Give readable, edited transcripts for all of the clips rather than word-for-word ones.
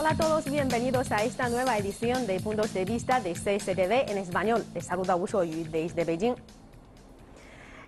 Hola a todos, bienvenidos a esta nueva edición de Puntos de Vista de CCTV en español. Les saluda Wu Hui desde Beijing.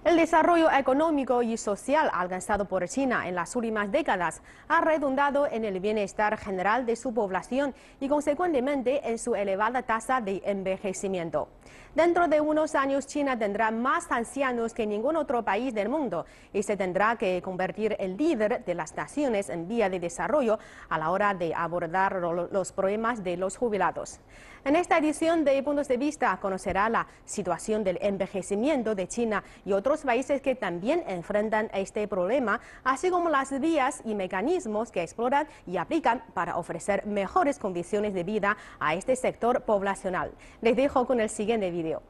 El desarrollo económico y social alcanzado por China en las últimas décadas ha redundado en el bienestar general de su población y, consecuentemente, en su elevada tasa de envejecimiento. Dentro de unos años, China tendrá más ancianos que ningún otro país del mundo y se tendrá que convertir en líder de las naciones en vía de desarrollo a la hora de abordar los problemas de los jubilados. En esta edición de Puntos de Vista conocerá la situación del envejecimiento de China y otros países que también enfrentan este problema, así como las vías y mecanismos que exploran y aplican para ofrecer mejores condiciones de vida a este sector poblacional. Les dejo con el siguiente vídeo.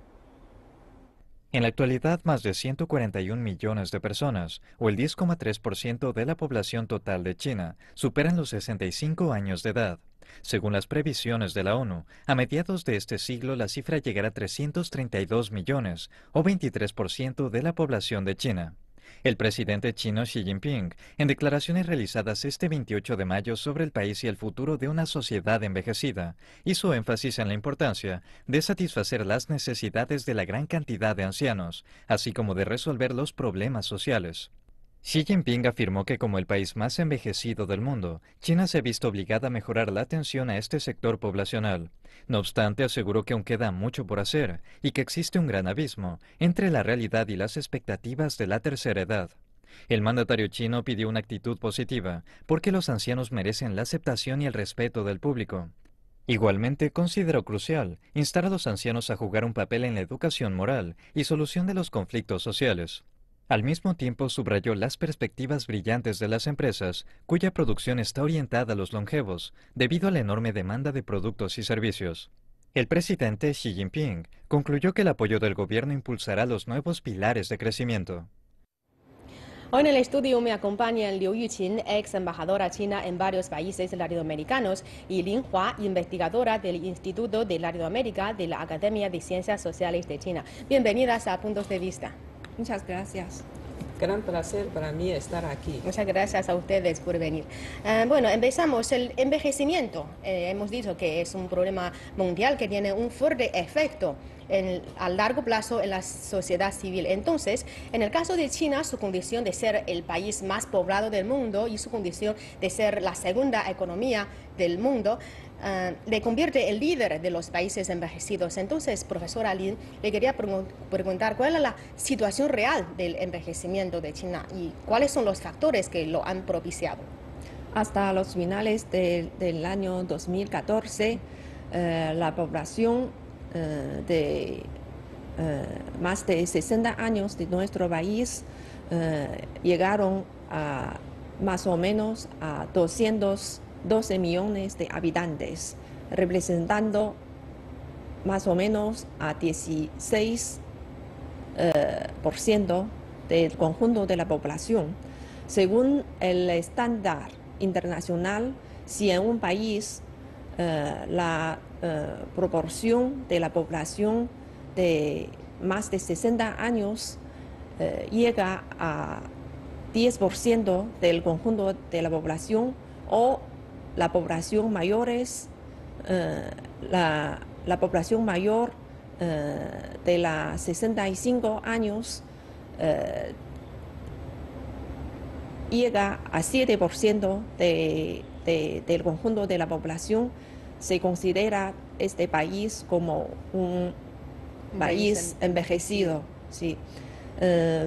En la actualidad, más de 141 millones de personas, o el 10,3% de la población total de China, superan los 65 años de edad. Según las previsiones de la ONU, a mediados de este siglo la cifra llegará a 332 millones, o 23% de la población de China. El presidente chino Xi Jinping, en declaraciones realizadas este 28 de mayo sobre el país y el futuro de una sociedad envejecida, hizo énfasis en la importancia de satisfacer las necesidades de la gran cantidad de ancianos, así como de resolver los problemas sociales. Xi Jinping afirmó que como el país más envejecido del mundo, China se ha visto obligada a mejorar la atención a este sector poblacional. No obstante, aseguró que aún queda mucho por hacer y que existe un gran abismo entre la realidad y las expectativas de la tercera edad. El mandatario chino pidió una actitud positiva porque los ancianos merecen la aceptación y el respeto del público. Igualmente, consideró crucial instar a los ancianos a jugar un papel en la educación moral y solución de los conflictos sociales. Al mismo tiempo, subrayó las perspectivas brillantes de las empresas, cuya producción está orientada a los longevos, debido a la enorme demanda de productos y servicios. El presidente Xi Jinping concluyó que el apoyo del gobierno impulsará los nuevos pilares de crecimiento. Hoy en el estudio me acompañan Liu Yuchun, ex embajadora china en varios países latinoamericanos, y Lin Hua, investigadora del Instituto de Latinoamérica de la Academia de Ciencias Sociales de China. Bienvenidas a Puntos de Vista. Muchas gracias. Gran placer para mí estar aquí. Muchas gracias a ustedes por venir. Bueno, empezamos. El envejecimiento, hemos dicho que es un problema mundial que tiene un fuerte efecto a largo plazo en la sociedad civil. Entonces, en el caso de China, su condición de ser el país más poblado del mundo y su condición de ser la segunda economía del mundo, le convierte en líder de los países envejecidos. Entonces, profesora Lin, le quería preguntar cuál es la situación real del envejecimiento de China y cuáles son los factores que lo han propiciado. Hasta los finales del año 2014, la población de más de 60 años de nuestro país llegaron a más o menos a 212 millones de habitantes, representando más o menos a 16% del conjunto de la población. Según el estándar internacional, si en un país la proporción de la población de más de 60 años llega a 10% del conjunto de la población, o la población mayores, la población mayor de las 65 años llega a 7% del conjunto de la población. Se considera este país como un país envejecido. Sí.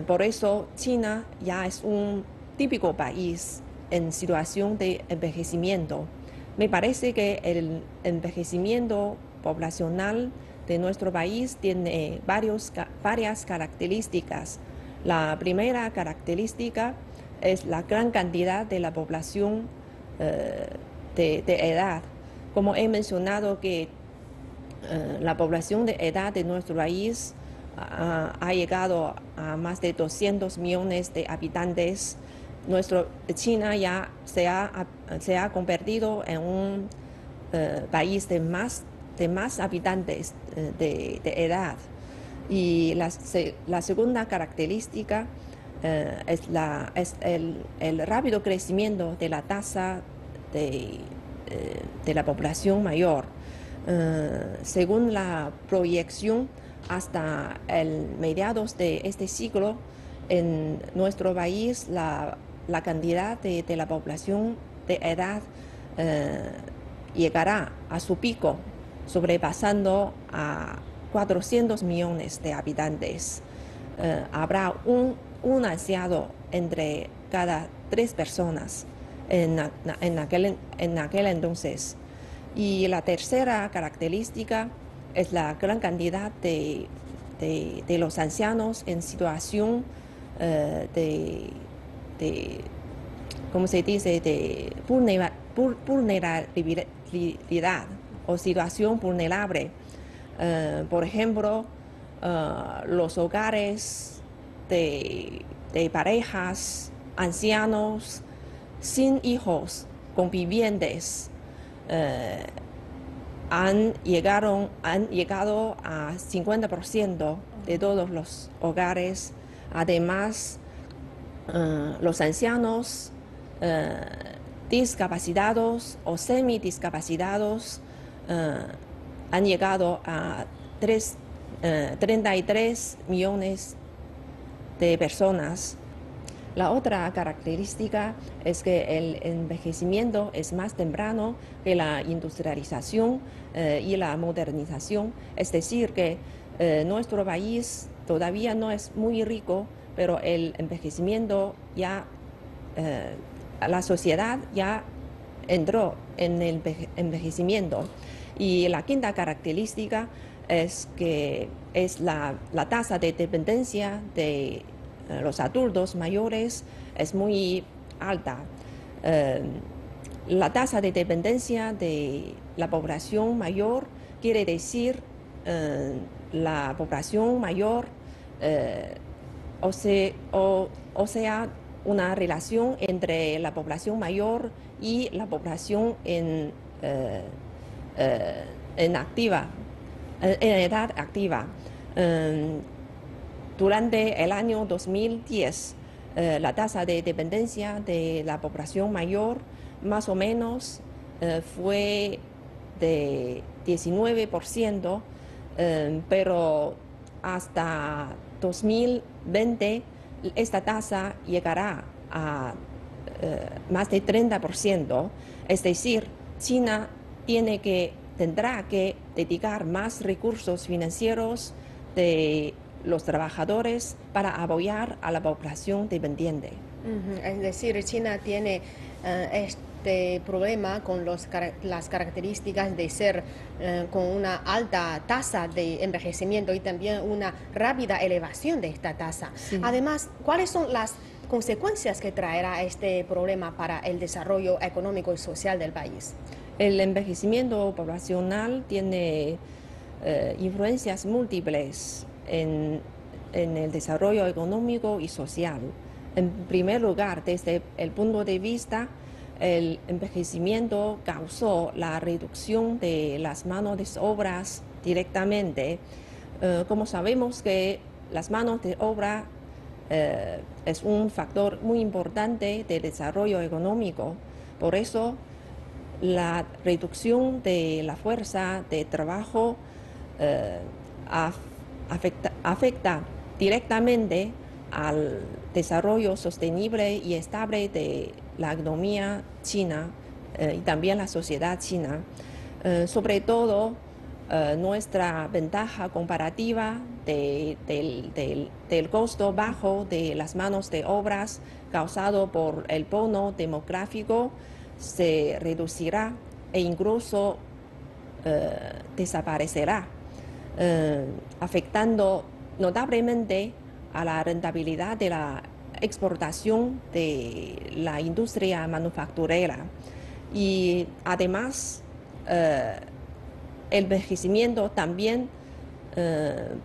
Por eso China ya es un típico país en situación de envejecimiento. Me parece que el envejecimiento poblacional de nuestro país tiene varias características. La primera característica es la gran cantidad de la población de edad. Como he mencionado, que la población de edad de nuestro país ha llegado a más de 200 millones de habitantes. China ya se ha convertido en un país de más habitantes de edad. Y la segunda característica es el rápido crecimiento de la tasa de de la población mayor. Según la proyección, hasta el mediados de este siglo, en nuestro país la cantidad de la población de edad llegará a su pico, sobrepasando a 400 millones de habitantes. Habrá un anciano entre cada 3 personas en aquel entonces. Y la tercera característica es la gran cantidad de los ancianos en situación de vulnerabilidad o situación vulnerable. Por ejemplo, los hogares de parejas, ancianos, sin hijos, convivientes, han llegado a 50% de todos los hogares. Además, los ancianos discapacitados o semidiscapacitados han llegado a 33 millones de personas. La otra característica es que el envejecimiento es más temprano que la industrialización y la modernización. Es decir, que nuestro país todavía no es muy rico, pero el envejecimiento ya, la sociedad ya entró en el envejecimiento. Y la quinta característica es que es la tasa de dependencia de los adultos mayores es muy alta. La tasa de dependencia de la población mayor quiere decir la población mayor, o sea, una relación entre la población mayor y la población en edad activa. Durante el año 2010, la tasa de dependencia de la población mayor más o menos fue de 19%, pero hasta 2020 esta tasa llegará a más de 30%. Es decir, China tendrá que dedicar más recursos financieros de los trabajadores para apoyar a la población dependiente. Es decir, China tiene este problema con las características de ser con una alta tasa de envejecimiento y también una rápida elevación de esta tasa. Sí. Además, ¿cuáles son las consecuencias que traerá este problema para el desarrollo económico y social del país? El envejecimiento poblacional tiene influencias múltiples en el desarrollo económico y social. En primer lugar, desde el punto de vista, el envejecimiento causó la reducción de las manos de obra directamente. Como sabemos que las manos de obra es un factor muy importante del desarrollo económico. Por eso, la reducción de la fuerza de trabajo afecta directamente al desarrollo sostenible y estable de la economía china y también la sociedad china. Sobre todo, nuestra ventaja comparativa del costo bajo de las manos de obras causado por el bono demográfico se reducirá e incluso desaparecerá, afectando notablemente a la rentabilidad de la exportación de la industria manufacturera. Y además, el envejecimiento también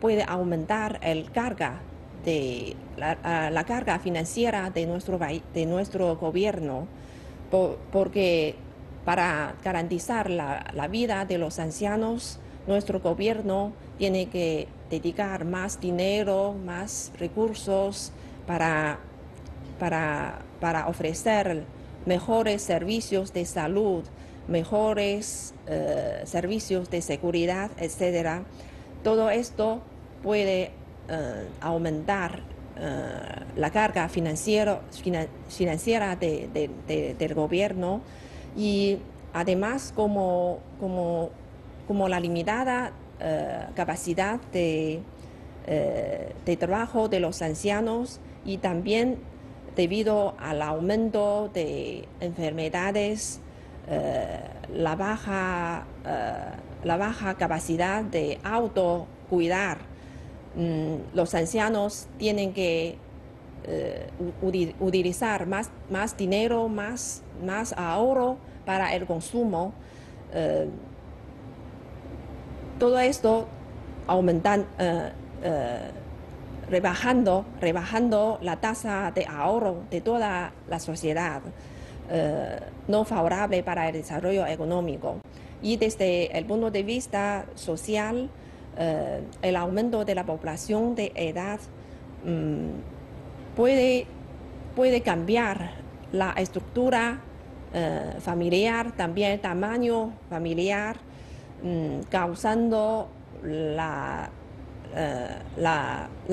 puede aumentar la carga financiera de nuestro gobierno, porque para garantizar la vida de los ancianos, nuestro gobierno tiene que dedicar más dinero, más recursos para ofrecer mejores servicios de salud, mejores servicios de seguridad, etcétera. Todo esto puede aumentar la carga financiera del gobierno, y además como la limitada capacidad de trabajo de los ancianos, y también debido al aumento de enfermedades, la baja capacidad de autocuidar. Los ancianos tienen que utilizar más dinero, más ahorro para el consumo. Todo esto aumentando, rebajando la tasa de ahorro de toda la sociedad, no favorable para el desarrollo económico. Y desde el punto de vista social, el aumento de la población de edad puede cambiar la estructura familiar, también el tamaño familiar, causando la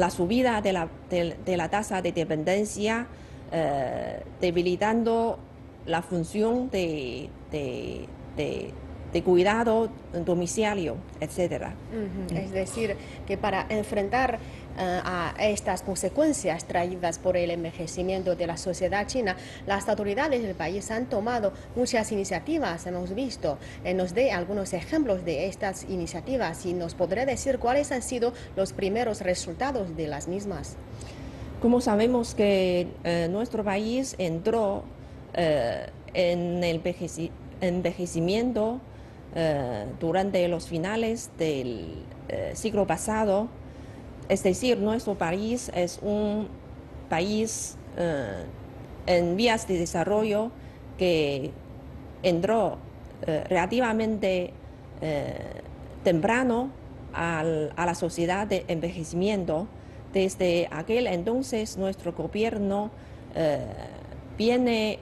subida de la tasa de dependencia, debilitando la función de cuidado domiciliario, etc. Es decir, que para enfrentar a estas consecuencias traídas por el envejecimiento de la sociedad china, las autoridades del país han tomado muchas iniciativas. Hemos visto, nos dé algunos ejemplos de estas iniciativas y nos podrá decir cuáles han sido los primeros resultados de las mismas. Como sabemos que nuestro país entró en el envejecimiento durante los finales del siglo pasado. Es decir, nuestro país es un país en vías de desarrollo que entró relativamente temprano a la sociedad de envejecimiento. Desde aquel entonces, nuestro gobierno viene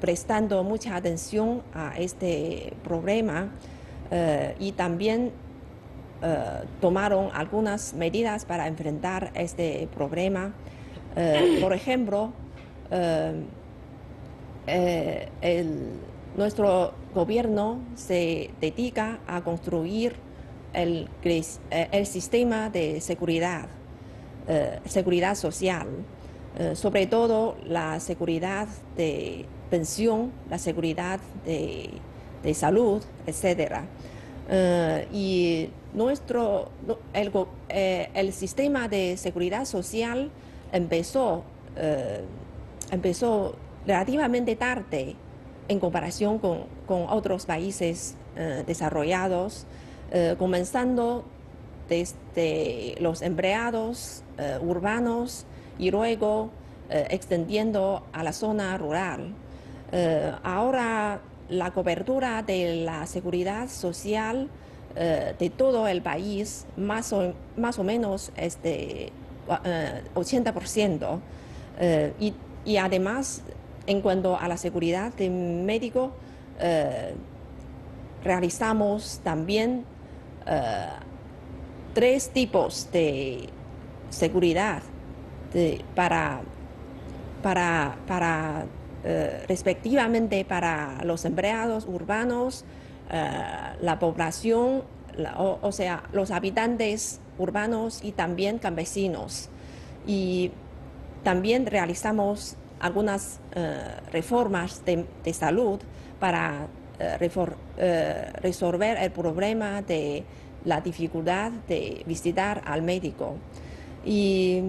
prestando mucha atención a este problema, y también tomaron algunas medidas para enfrentar este problema. Por ejemplo, nuestro gobierno se dedica a construir el sistema de seguridad, seguridad social, sobre todo la seguridad de pensión, la seguridad de salud, etcétera. Y el sistema de seguridad social empezó relativamente tarde en comparación con otros países desarrollados, comenzando desde los empleados urbanos y luego extendiendo a la zona rural. Ahora la cobertura de la seguridad social de todo el país, más o menos es de 80%. Y además, en cuanto a la seguridad de médico, realizamos también 3 tipos de seguridad respectivamente para los empleados urbanos, la población, o sea, los habitantes urbanos y también campesinos. Y también realizamos algunas reformas de salud para resolver el problema de la dificultad de visitar al médico. Y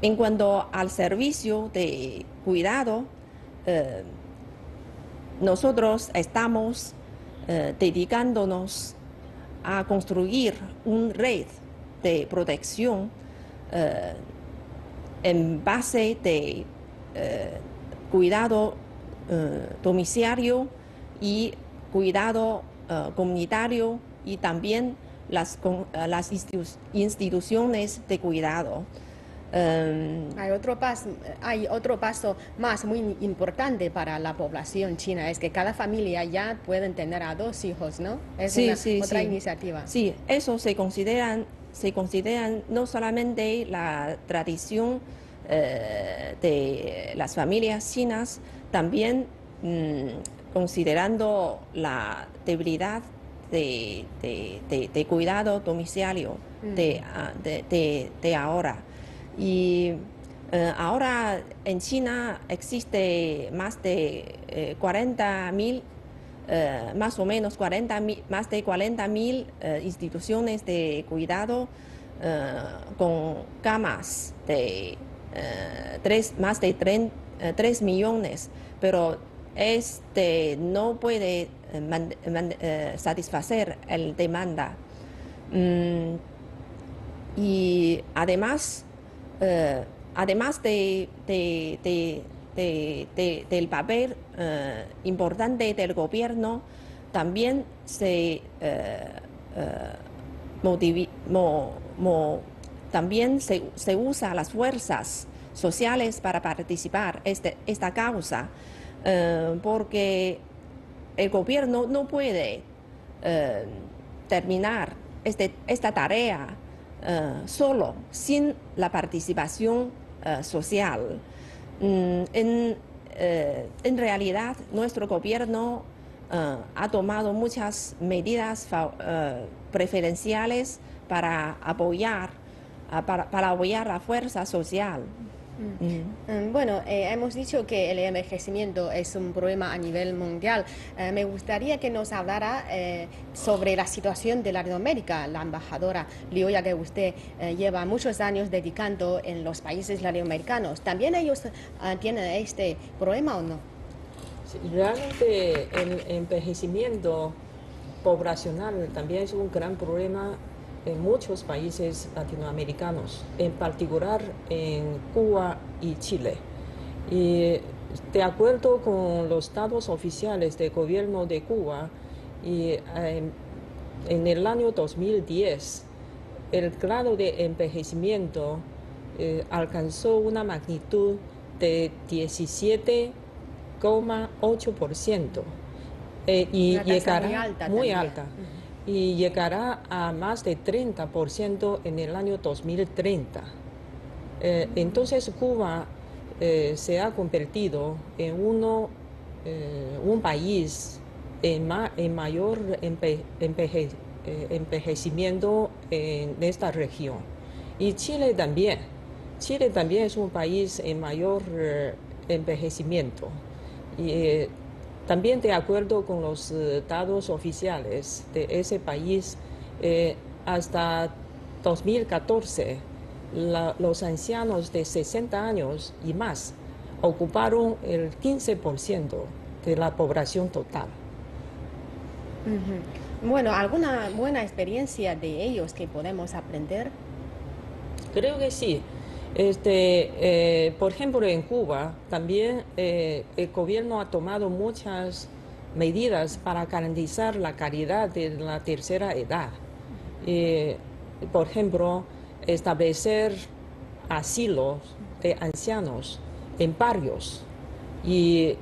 en cuanto al servicio de cuidado, nosotros estamos dedicándonos a construir una red de protección en base de cuidado domiciliario y cuidado comunitario, y también las instituciones de cuidado. Hay otro paso más muy importante para la población china, es que cada familia ya pueden tener a 2 hijos, ¿no? Es otra iniciativa. Sí, eso se consideran no solamente la tradición de las familias chinas, también considerando la debilidad de cuidado domiciliario de ahora. Y ahora en China existe más de 40.000, más o menos 40.000 instituciones de cuidado con camas de más de 3 millones, pero este no puede satisfacer el demanda. Y además, del papel importante del gobierno, también se usa las fuerzas sociales para participar esta causa, porque el gobierno no puede terminar esta tarea solo, sin la participación social. En realidad, nuestro gobierno ha tomado muchas medidas preferenciales para apoyar la fuerza social. Bueno, hemos dicho que el envejecimiento es un problema a nivel mundial. Me gustaría que nos hablara sobre la situación de Latinoamérica, la embajadora Liu, ya que usted lleva muchos años dedicando en los países latinoamericanos. ¿También ellos tienen este problema o no? Sí, realmente el envejecimiento poblacional también es un gran problema en muchos países latinoamericanos, en particular en Cuba y Chile. Y de acuerdo con los datos oficiales del gobierno de Cuba, en el año 2010, el grado de envejecimiento alcanzó una magnitud de 17,8%, y llegará muy alta. Y llegará a más de 30% en el año 2030. Entonces Cuba se ha convertido en un país en mayor envejecimiento en esta región. Y Chile también. Chile también es un país en mayor envejecimiento. Y, también de acuerdo con los datos oficiales de ese país, hasta 2014, los ancianos de 60 años y más ocuparon el 15% de la población total. Bueno, ¿alguna buena experiencia de ellos que podemos aprender? Creo que sí. Por ejemplo, en Cuba también el gobierno ha tomado muchas medidas para garantizar la calidad de la tercera edad. Por ejemplo, establecer asilos de ancianos en barrios, y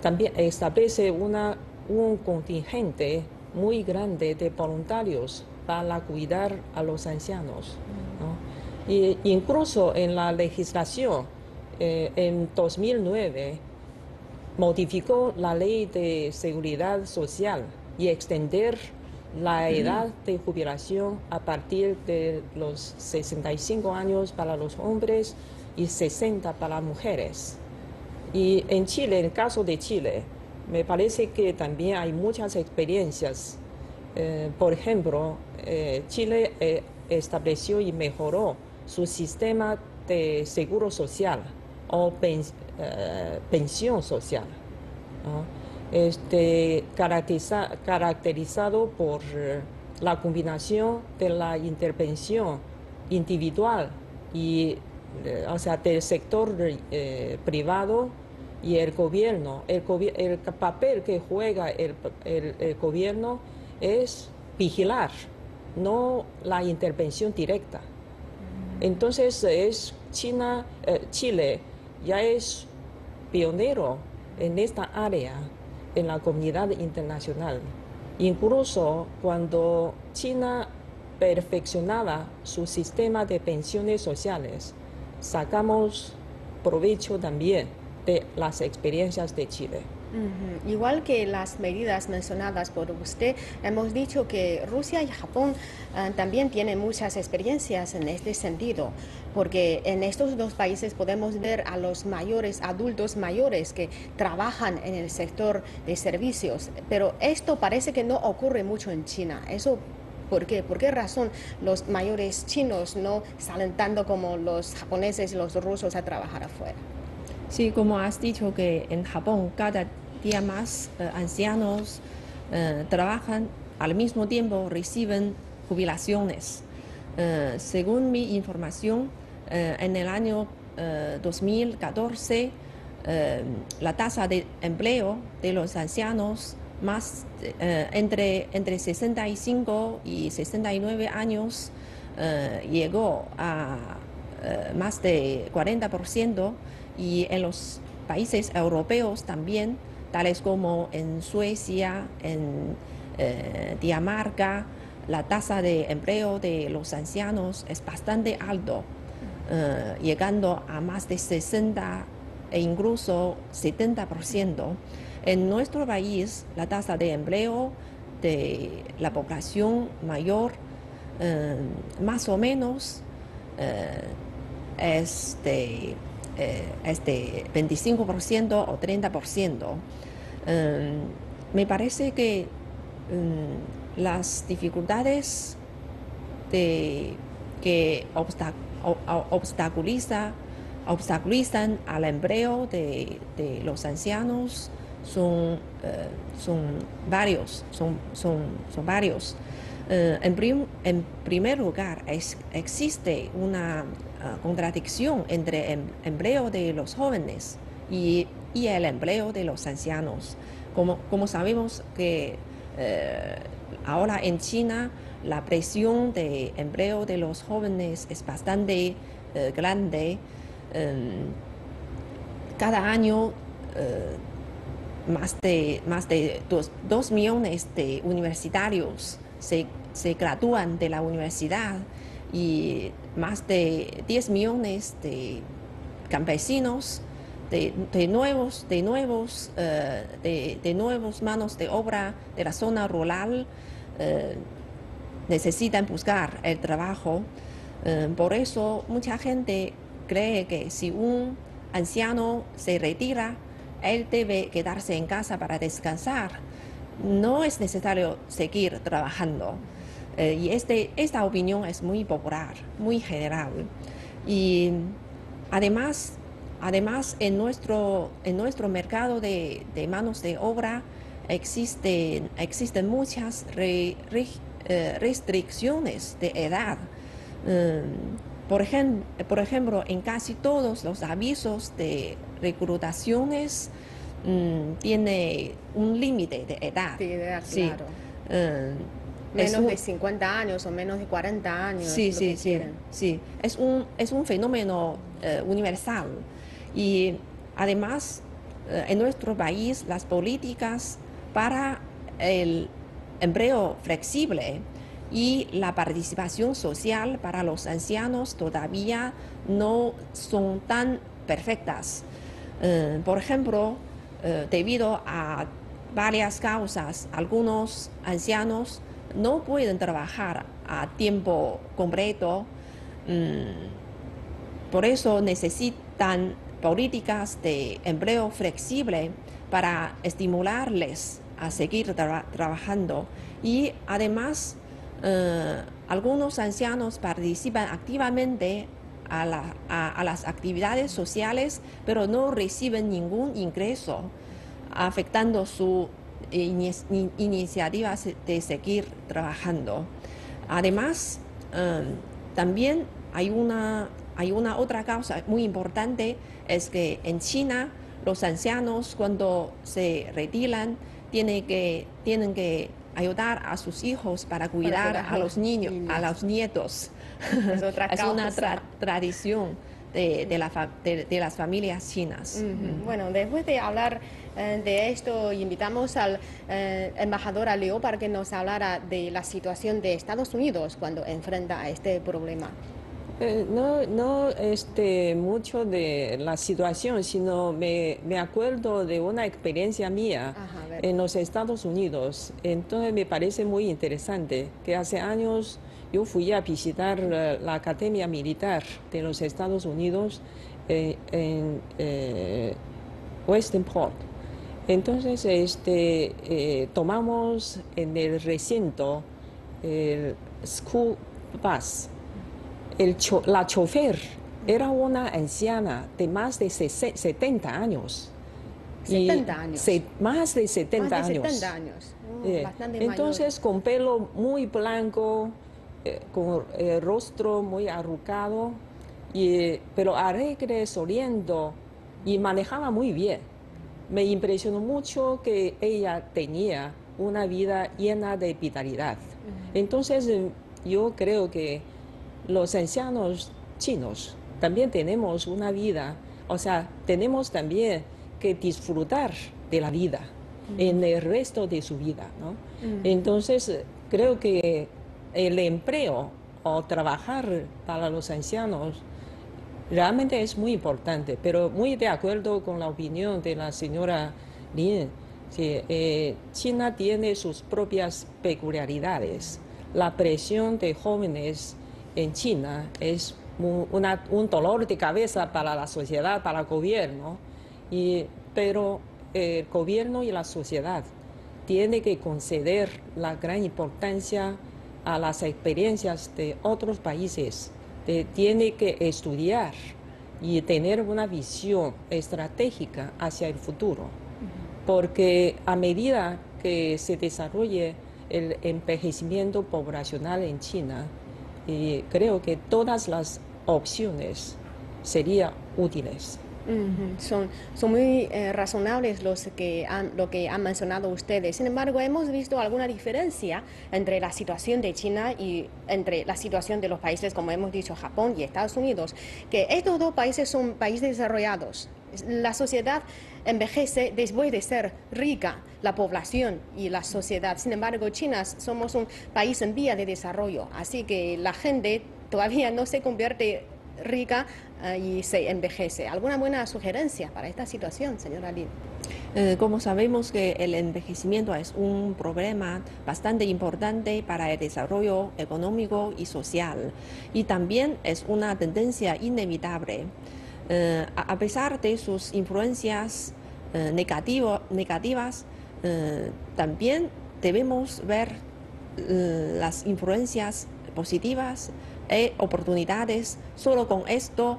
también establece un contingente muy grande de voluntarios para cuidar a los ancianos, ¿no? Y incluso en la legislación, en 2009, modificó la ley de seguridad social y extender la edad de jubilación a partir de los 65 años para los hombres y 60 para mujeres. Y en Chile, en el caso de Chile, me parece que también hay muchas experiencias. Por ejemplo, Chile estableció y mejoró su sistema de seguro social o pensión social, ¿no? Caracterizado por la combinación de la intervención individual y, del sector privado y el gobierno. El papel que juega el gobierno es vigilar, no la intervención directa. Entonces, Chile ya es pionero en esta área en la comunidad internacional. Incluso cuando China perfeccionaba su sistema de pensiones sociales, sacamos provecho también de las experiencias de Chile. Igual que las medidas mencionadas por usted, hemos dicho que Rusia y Japón también tienen muchas experiencias en este sentido, porque en estos dos países podemos ver a los adultos mayores que trabajan en el sector de servicios, pero esto parece que no ocurre mucho en China. ¿Eso por qué? ¿Por qué razón los mayores chinos no salen tanto como los japoneses y los rusos a trabajar afuera? Sí, como has dicho, que en Japón cada día más ancianos trabajan, al mismo tiempo reciben jubilaciones. Según mi información, en el año 2014, la tasa de empleo de los ancianos más entre 65 y 69 años llegó a más de 40%. Y en los países europeos también, tales como en Suecia, en Dinamarca, la tasa de empleo de los ancianos es bastante alto, llegando a más de 60 e incluso 70%. En nuestro país, la tasa de empleo de la población mayor, más o menos, es de 25% o 30%. Me parece que las dificultades que obstaculizan al empleo de los ancianos son varios. En primer lugar, existe una contradicción entre el empleo de los jóvenes y el empleo de los ancianos. Como sabemos que ahora en China la presión de empleo de los jóvenes es bastante grande. Cada año más de 2 millones de universitarios se gradúan de la universidad y más de 10 millones de campesinos, de nuevos manos de obra de la zona rural necesitan buscar el trabajo. Por eso mucha gente cree que si un anciano se retira, él debe quedarse en casa para descansar. No es necesario seguir trabajando. Y esta opinión es muy popular, muy general. Y además en nuestro mercado de manos de obra existen muchas restricciones de edad. Por ejemplo, en casi todos los avisos de reclutaciones tiene un límite de edad. De edad, sí. Claro. Menos de 50 años o menos de 40 años. Sí, sí, sí, sí. Es un fenómeno universal. Y además, en nuestro país, las políticas para el empleo flexible y la participación social para los ancianos todavía no son tan perfectas. Por ejemplo, debido a varias causas, algunos ancianos no pueden trabajar a tiempo completo, por eso necesitan políticas de empleo flexible para estimularles a seguir trabajando. Y además, algunos ancianos participan activamente a las actividades sociales, pero no reciben ningún ingreso, afectando su iniciativas de seguir trabajando. Además, también hay una otra causa muy importante, es que en China los ancianos cuando se retiran tienen que ayudar a sus hijos para cuidar a los niños, a los nietos. Es una tradición de las familias chinas. Bueno, después de hablar de esto, invitamos al embajador a Liu para que nos hablara de la situación de Estados Unidos cuando enfrenta a este problema. No mucho de la situación, sino me acuerdo de una experiencia mía en los Estados Unidos. Entonces me parece muy interesante que hace años yo fui a visitar la Academia Militar de los Estados Unidos en West Point. Entonces tomamos en el recinto el school bus. La chofer era una anciana de más de 70 años. Más de 70 años. Entonces, mayor, con pelo muy blanco, con el rostro muy arrugado, pero alegre, sonriendo, y manejaba muy bien. Me impresionó mucho que ella tenía una vida llena de vitalidad. Entonces, yo creo que los ancianos chinos también tenemos una vida, o sea, tenemos también que disfrutar de la vida en el resto de su vida, ¿no? Entonces, creo que el empleo o trabajar para los ancianos realmente es muy importante, pero muy de acuerdo con la opinión de la señora Lin, que China tiene sus propias peculiaridades. La presión de jóvenes en China es un dolor de cabeza para la sociedad, para el gobierno, pero el gobierno y la sociedad tienen que conceder la gran importancia a las experiencias de otros países, tienen que estudiar y tener una visión estratégica hacia el futuro, porque a medida que se desarrolle el envejecimiento poblacional en China, y creo que todas las opciones serían útiles. Son muy razonables lo que han mencionado ustedes. Sin embargo, hemos visto alguna diferencia entre la situación de China y entre la situación de los países, como hemos dicho, Japón y Estados Unidos, que estos dos países son países desarrollados. La sociedad envejece después de ser rica, la población y la sociedad. Sin embargo, China somos un país en vía de desarrollo, así que la gente todavía no se convierte rica y se envejece. ¿Alguna buena sugerencia para esta situación, señora Lin? Como sabemos que el envejecimiento es un problema bastante importante para el desarrollo económico y social, y también es una tendencia inevitable. A pesar de sus influencias negativas, también debemos ver las influencias positivas e oportunidades. Solo con esto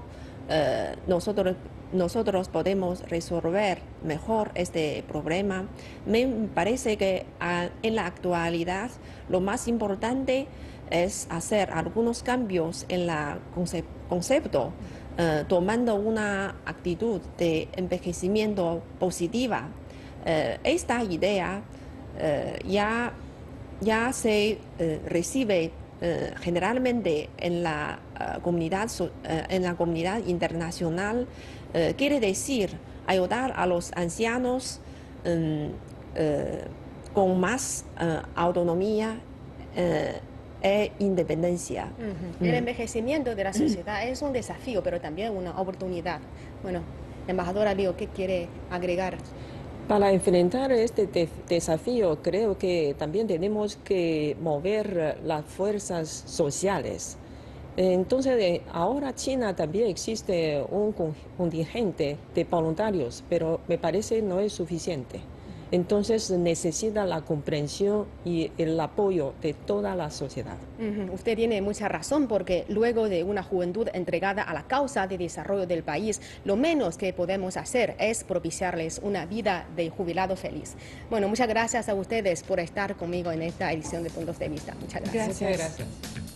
nosotros podemos resolver mejor este problema. Me parece que en la actualidad lo más importante es hacer algunos cambios en el concepto, tomando una actitud de envejecimiento positiva. Esta idea ya se recibe generalmente en la comunidad internacional. Quiere decir ayudar a los ancianos con más autonomía e independencia. El envejecimiento de la sociedad es un desafío, pero también una oportunidad. Bueno, embajadora Liu, ¿qué quiere agregar? Para enfrentar este desafío, creo que también tenemos que mover las fuerzas sociales. Entonces, ahora China también existe un contingente de voluntarios, pero me parece no es suficiente. Entonces necesita la comprensión y el apoyo de toda la sociedad. Usted tiene mucha razón, porque luego de una juventud entregada a la causa de desarrollo del país, lo menos que podemos hacer es propiciarles una vida de jubilado feliz. Bueno, muchas gracias a ustedes por estar conmigo en esta edición de Puntos de Vista. Muchas gracias. Muchas gracias.